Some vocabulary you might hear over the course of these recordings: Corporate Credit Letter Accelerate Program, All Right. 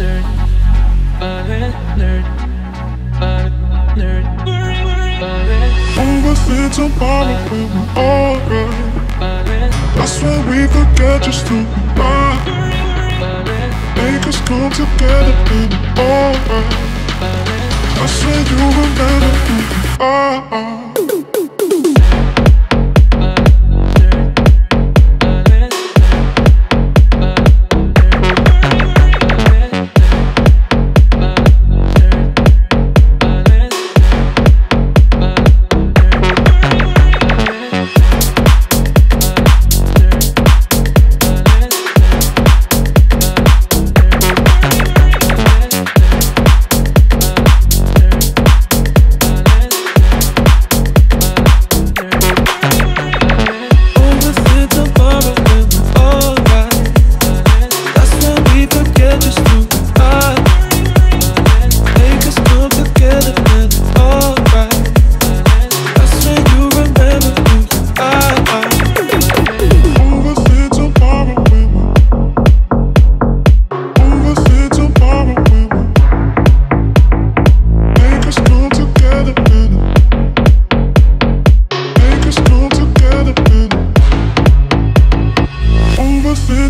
Overseas tomorrow we were all right. That's when we could get just to remind. Make us come together, we were all right. That's when you remember who you are.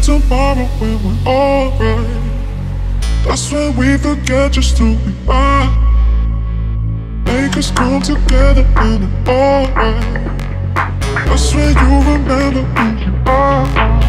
Tomorrow we were all right. That's when we forget just who we are. Make us come together in an all right. That's when you remember who you are.